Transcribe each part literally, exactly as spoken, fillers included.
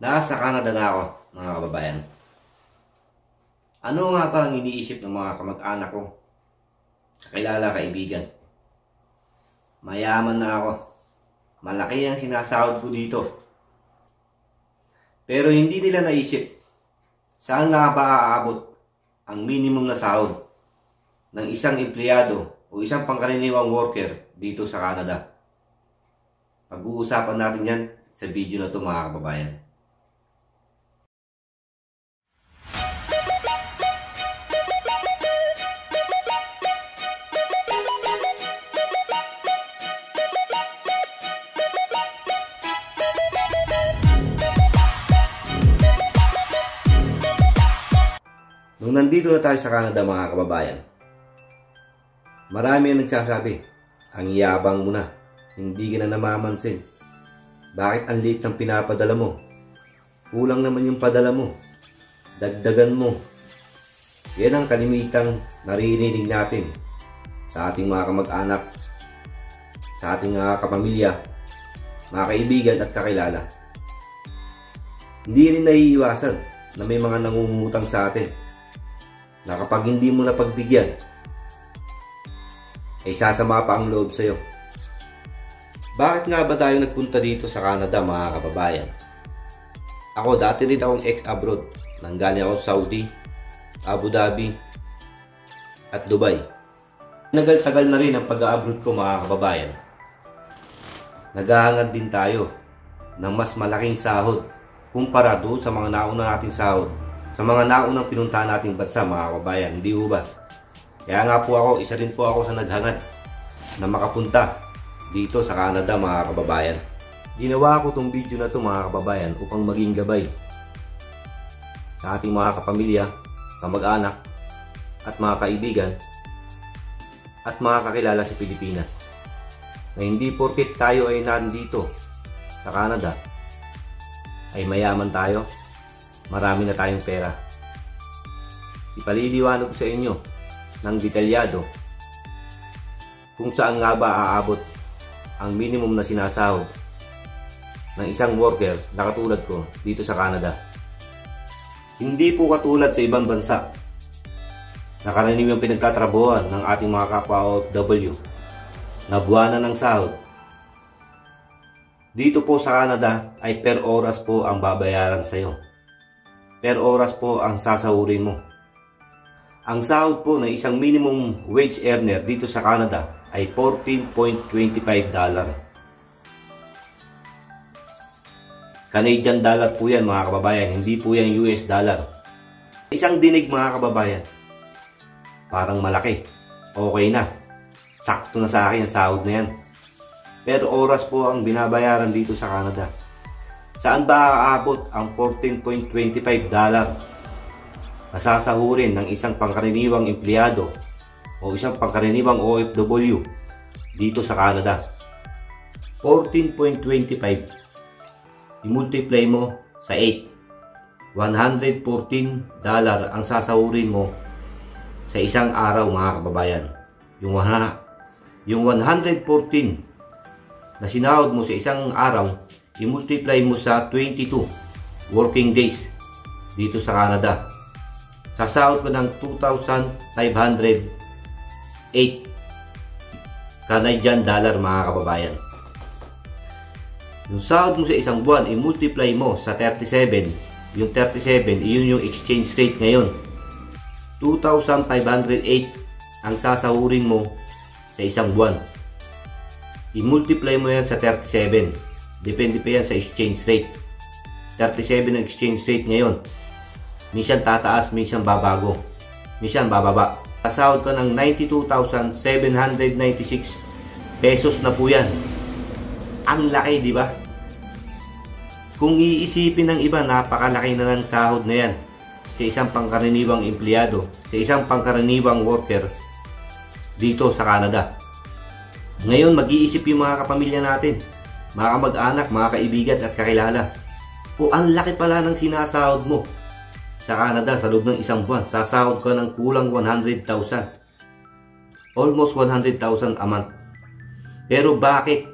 Nasa Canada na ako, mga kababayan. Ano nga ba ang iniisip ng mga kamag-anak ko? Kakilala, kaibigan. Mayaman na ako. Malaki ang sinasahod ko dito. Pero hindi nila naisip, saan nga ba aabot ang minimum na sahod ng isang empleyado o isang pangkaraniwang worker dito sa Canada? Pag-uusapan natin yan sa video na ito, mga kababayan. Nung nandito na tayo sa Canada, mga kababayan, marami ang nagsasabi, ang yabang mo na, hindi ka na namamansin. Bakit ang liit ng pinapadala mo? Kulang naman yung padala mo. Dagdagan mo. Yan ang kalimitang naririnig natin sa ating mga kamag-anak, sa ating mga kapamilya, mga kaibigan at kakilala. Hindi rin naiiwasan na may mga nangungutang sa atin na kapag hindi mo napagbigyan, ay sasama pa ang loob sa'yo. Bakit nga ba tayo nagpunta dito sa Canada, mga kababayan? Ako, dati rin akong ex-abroad. Nanggaling ako sa Saudi, Abu Dhabi, at Dubai. Nagal-tagal na rin ang pag-a-abroad ko, mga kababayan. Naghahangad din tayo ng mas malaking sahod kumpara doon sa mga nauna nating sahod, sa mga naunang pinuntahan nating bansa, mga kababayan, hindi ho ba? Kaya nga po ako, isa rin po ako sa naghangad na makapunta dito sa Canada, mga kababayan. Ginawa ko tong video na to, mga kababayan, upang maging gabay sa ating mga kapamilya, kamag-anak, at mga kaibigan, at mga kakilala sa Pilipinas, na hindi porket tayo ay nandito sa Canada ay mayaman tayo, marami na tayong pera. Ipaliliwanag ko sa inyo ng detalyado kung saan nga ba aabot ang minimum na sinasahod ng isang worker na katulad ko dito sa Canada. Hindi po katulad sa ibang bansa na karaniwang pinagtatrabuhan ng ating mga kapwa O F W na buwanan ng sahod. Dito po sa Canada ay per oras po ang babayaran sa iyo. Per oras po ang sasahurin mo. Ang sahod po na isang minimum wage earner dito sa Canada ay fourteen point two five dollar. Canadian dollar po yan, mga kababayan, hindi po yan U S dollar. Isang dinig, mga kababayan, parang malaki. Okay na. Sakto na sa akin ang sahod na yan. Per oras po ang binabayaran dito sa Canada. Saan ba aabot ang fourteen point two five dollar na sasahurin ng isang pangkaraniwang empleyado o isang pangkaraniwang O F W dito sa Canada? fourteen point two five i-multiply mo sa eight. one hundred fourteen dollar ang sasahurin mo sa isang araw, mga kababayan. Yung, yung one hundred fourteen na sinahod mo sa isang araw, i-multiply mo sa twenty-two working days dito sa Canada. Sasahod ko ng two thousand five hundred eight Canadian dollar, mga kababayan. Yung sahod mo sa isang buwan, i-multiply mo sa thirty-seven. Yung thirty-seven, iyon yung exchange rate ngayon. two thousand five hundred eight ang sasahurin mo sa isang buwan. I-multiply mo yan sa thirty-seven. Depende pa yan sa exchange rate. thirty-seven ang exchange rate ngayon. Minsan tataas, minsan babago, minsan bababa. Sasahod ka ng ninety-two thousand seven hundred ninety-six pesos na po yan. Ang laki, di ba? Kung iisipin ng iba, napakalaki na ng sahod na yan sa isang pangkaraniwang empleyado, sa isang pangkaraniwang worker dito sa Canada. Ngayon, mag-iisip yung mga kapamilya natin, mga kamag-anak, mga kaibigan at kakilala. O, ang laki pala ng sinasahod mo sa Canada sa loob ng isang buwan. Sasahod ka ng kulang one hundred thousand. Almost one hundred thousand a month. Pero bakit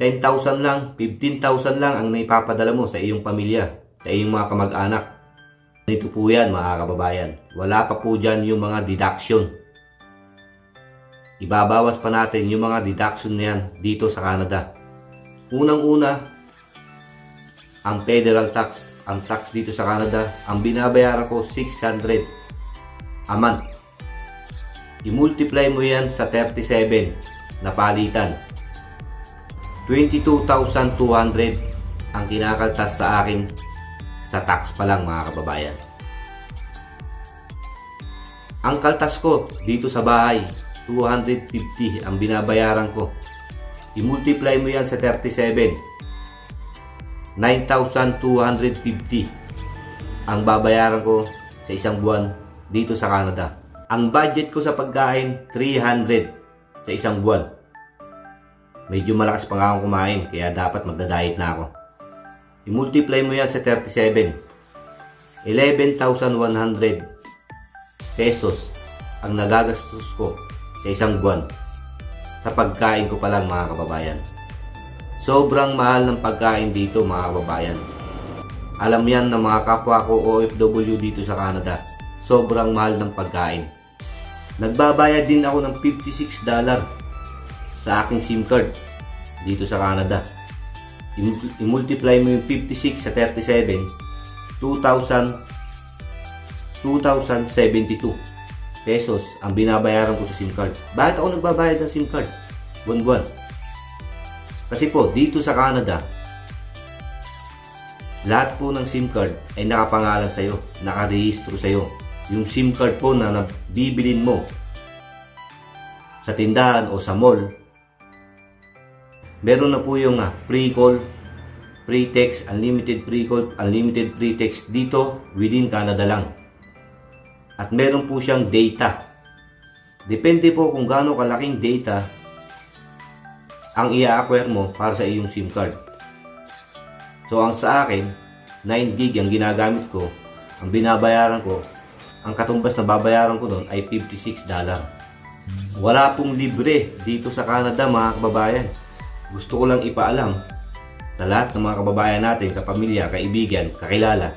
ten thousand lang, fifteen thousand lang ang naipapadala mo sa iyong pamilya, sa iyong mga kamag-anak. Ito po yan mga kababayan. Wala pa po dyan yung mga deduction. Ibabawas pa natin yung mga deduction na yan dito sa Canada. Unang-una, ang federal tax. Ang tax dito sa Canada, ang binabayaran ko six hundred a month. I-multiply mo yan sa thirty-seven na palitan. twenty-two thousand two hundred ang kinakaltas sa akin sa tax pa lang mga kababayan. Ang kaltas ko dito sa bahay, two hundred fifty ang binabayaran ko. I-multiply mo yan sa thirty-seven. nine thousand two hundred fifty ang babayaran ko sa isang buwan dito sa Canada. Ang budget ko sa pagkain, three hundred sa isang buwan. Medyo malakas pa nga akong kumain, kaya dapat magda-diet na ako. I-multiply mo yan sa thirty-seven. eleven thousand one hundred pesos ang nagagastos ko sa isang buwan sa pagkain ko pa lang mga kababayan. Sobrang mahal ng pagkain dito mga kababayan. Alam yan ng mga kapwa ko O F W dito sa Canada. Sobrang mahal ng pagkain. Nagbabayad din ako ng fifty-six dollars sa aking SIM card dito sa Canada. I-multiply mo yung fifty-six sa thirty-seven, two thousand seventy-two pesos ang binabayaran ko sa SIM card. Bakit ako nagbabayad ng SIM card? Buwan-buwan. Kasi po, dito sa Canada, lahat po ng SIM card ay nakapangalan sa'yo, nakarehistro sa'yo. Yung SIM card po na nabibilin mo sa tindahan o sa mall, meron na po yung uh, pre-call, pre-text, unlimited pre-call, unlimited pre-text dito within Canada lang. At meron po siyang data. Depende po kung gaano kalaking data ang i-acquire mo para sa iyong SIM card. So ang sa akin, nine gig ang ginagamit ko, ang binabayaran ko, ang katumbas na babayaran ko doon ay fifty-six dollars. Wala pong libre dito sa Canada mga kababayan. Gusto ko lang ipaalam sa lahat ng mga kababayan natin, kapamilya, kaibigan, kakilala.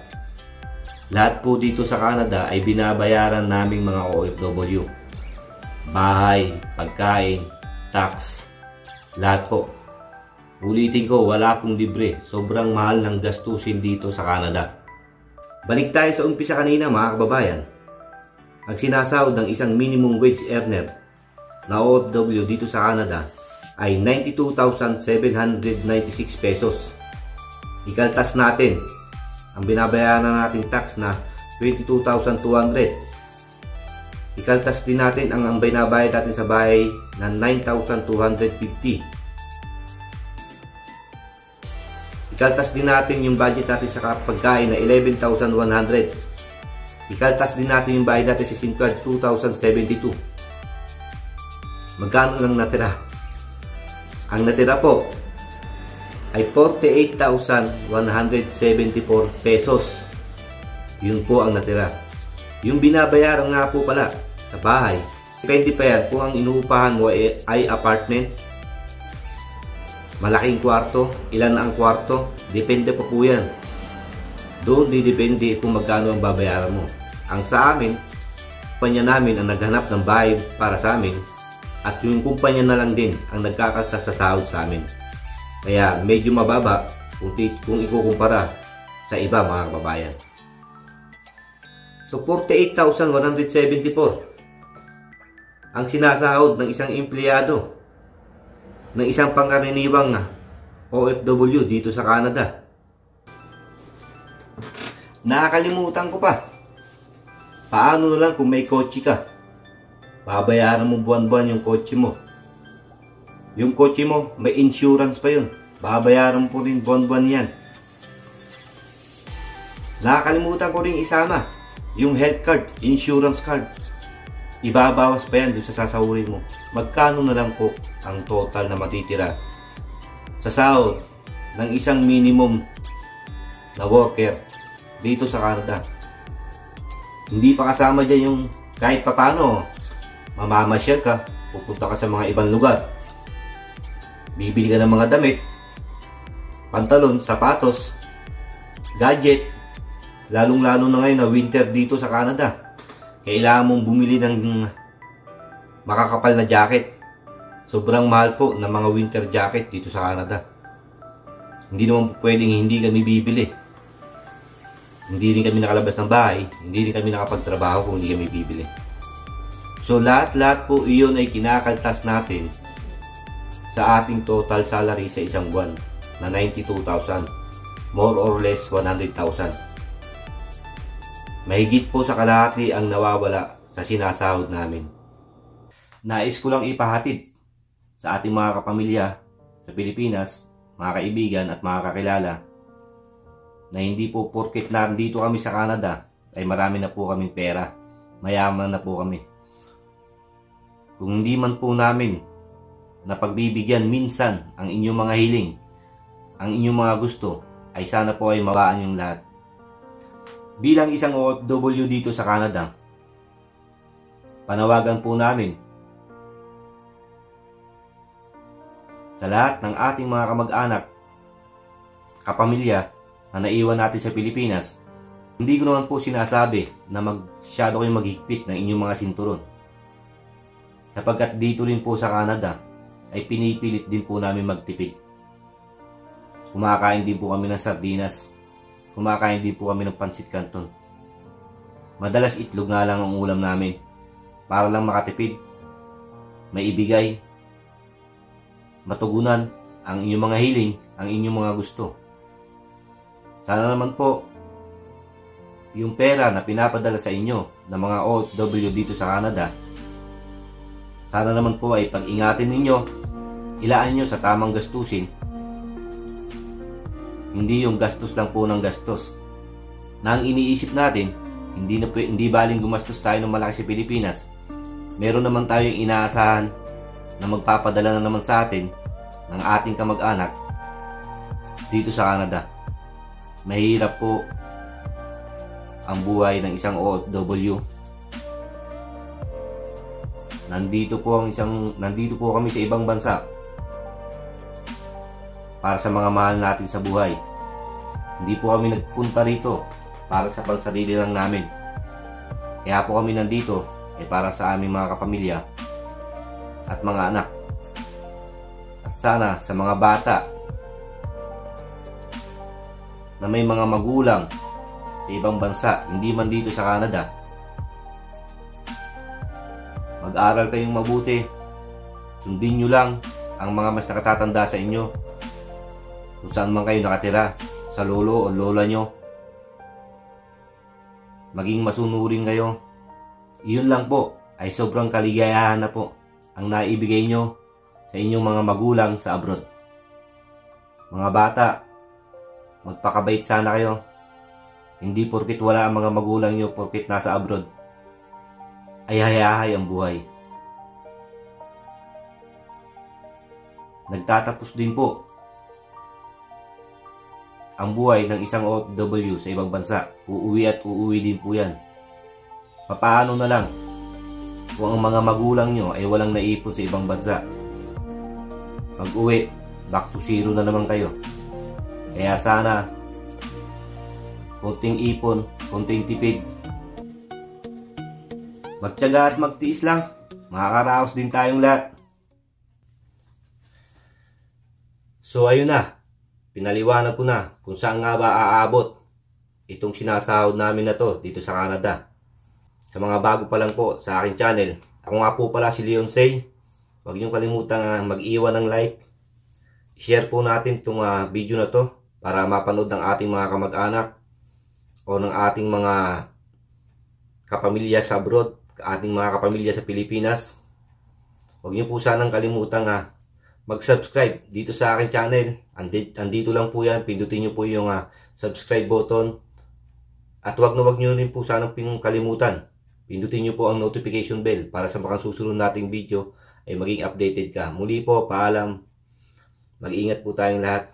Lahat po dito sa Canada ay binabayaran naming mga O F W. Bahay, pagkain, tax, lahat po. Ulitin ko, wala pong libre. Sobrang mahal ng gastusin dito sa Canada. Balik tayo sa umpisa kanina mga kababayan. Ang sinasahod ng isang minimum wage earner na O F W dito sa Canada ay ninety-two thousand seven hundred ninety-six pesos. Ikaltas natin ang binabayaran na nating tax na twenty-two thousand two hundred. Ikaltas din natin ang, ang binabayad natin sa bahay na nine thousand two hundred fifty. Ikaltas din natin yung budget natin sa pagkain na eleven thousand one hundred. Ikaltas din natin yung bayad natin sa SIM card, two thousand seventy-two. Magkano lang natira? Ang natira po ay forty-eight thousand one hundred seventy-four pesos. Yun po ang natira. Yung binabayaran nga po pala sa bahay, depende pa yan kung ang inuupahan mo ay apartment, malaking kwarto, ilan na ang kwarto, depende pa po yan. Doon didepende kung magkano ang babayaran mo. Ang sa amin, kumpanya namin ang naghanap ng bahay para sa amin at yung kumpanya na lang din ang nagkakaltas sa sahod sa amin. Kaya medyo mababa kung, kung ikukumpara sa iba mga kababayan. So forty-eight thousand one hundred seventy-four. Ang sinasahod ng isang empleyado, ng isang pangkaraniwang O F W dito sa Canada. Nakakalimutan ko pa. Paano na lang kung may kotse ka? Babayaran mo buwan-buwan yung kotse mo. Yung kotse mo, may insurance pa yun. Babayaran mo po rin buwan-buwan yan. Nakakalimutan ko rin isama yung health card, insurance card. Ibabawas pa yan doon sa sasahurin mo. Magkano na lang po ang total na matitira sa sahod ng isang minimum na worker dito sa Canada? Hindi pa kasama dyan yung kahit papano mamamasyal ka, pupunta ka sa mga ibang lugar. bibili ka ng mga damit, pantalon, sapatos, gadget, lalong-lalo na ngayon na winter dito sa Canada. Kailangan mong bumili ng makakapal na jacket. Sobrang mahal po ng mga winter jacket dito sa Canada. Hindi naman pwedeng hindi kami bibili. Hindi rin kami nakalabas ng bahay, hindi rin kami nakapagtrabaho kung hindi kami bibili. So lahat-lahat po iyon ay kinakaltas natin sa ating total salary sa isang buwan na ninety-two thousand, more or less one hundred thousand. Mahigit po sa kalahati ang nawawala sa sinasahod namin. Nais ko lang ipahatid sa ating mga kapamilya sa Pilipinas, mga kaibigan at mga kakilala, na hindi po porket nandito kami sa Canada ay marami na po kaming pera, mayaman na po kami. Kung hindi man po namin napagbibigyan minsan ang inyong mga hiling, ang inyong mga gusto, ay sana po ay mawaan yung lahat. Bilang isang O F W dito sa Canada, panawagan po namin sa lahat ng ating mga kamag-anak, kapamilya na naiwan natin sa Pilipinas. Hindi ko naman po sinasabi na masyado kayong maghigpit ng inyong mga sinturon, sapagkat dito rin po sa Canada ay pinipilit din po namin magtipid. Kumakain din po kami ng sardinas, kumakain din po kami ng pancit canton. Madalas itlog na lang ang ulam namin para lang makatipid, maibigay, matugunan ang inyong mga hiling, ang inyong mga gusto. Sana naman po, yung pera na pinapadala sa inyo ng mga O F W dito sa Canada, sana naman po ay pag-ingatin ninyo, ilaan nyo sa tamang gastusin. Hindi yung gastos lang po ng gastos. Na ang iniisip natin, hindi, na, hindi baling gumastos tayo ng malaki sa Pilipinas, meron naman tayong inaasahan na magpapadala na naman sa atin ng ating kamag-anak dito sa Canada. Mahirap po ang buhay ng isang O F W. Nandito po ang isang nandito po kami sa ibang bansa para sa mga mahal natin sa buhay. Hindi po kami nagpunta rito para sa pansarili lang namin. Kaya po kami nandito ay eh para sa aming mga kapamilya at mga anak. At sana sa mga bata na may mga magulang sa ibang bansa, hindi man dito sa Canada, mag-aral kayong mabuti, sundin nyo lang ang mga mas nakatatanda sa inyo, kung saan man kayo nakatira, sa lolo o lola nyo, maging masunurin kayo. Iyon lang po ay sobrang kaligayahan na po ang naibigay nyo sa inyong mga magulang sa abroad. Mga bata, magpakabait sana kayo. Hindi porkit wala ang mga magulang nyo, porkit nasa abroad, ay hayahay ang buhay. Nagtatapos din po ang buhay ng isang O F W sa ibang bansa. Uuwi at uuwi din po yan. Papaano na lang kung ang mga magulang nyo ay walang naipon sa ibang bansa? Pag-uwi, back to zero na naman kayo. Kaya sana, konting ipon, konting tipid. Magtiyaga at magtiis lang, makakaraos din tayong lahat. So ayun na, pinaliwanag ko na kung saan nga ba aabot itong sinasahod namin na to dito sa Canada. Sa mga bago pa lang po sa aking channel, ako nga po pala si Leon Zhey. Huwag niyong kalimutan mag-iwan ng like. Share po natin itong uh, video na to para mapanood ng ating mga kamag-anak o ng ating mga kapamilya sa abroad, ating mga kapamilya sa Pilipinas. Huwag niyo po sanang kalimutan uh, mag-subscribe dito sa aking channel. Andito, andito lang po yan, pindutin niyo po yung uh, subscribe button. At huwag na huwag niyo rin po sanang kalimutan, pindutin niyo po ang notification bell para sa mga susunod nating video ay maging updated ka. Muli po, paalam. Mag-ingat po tayong lahat.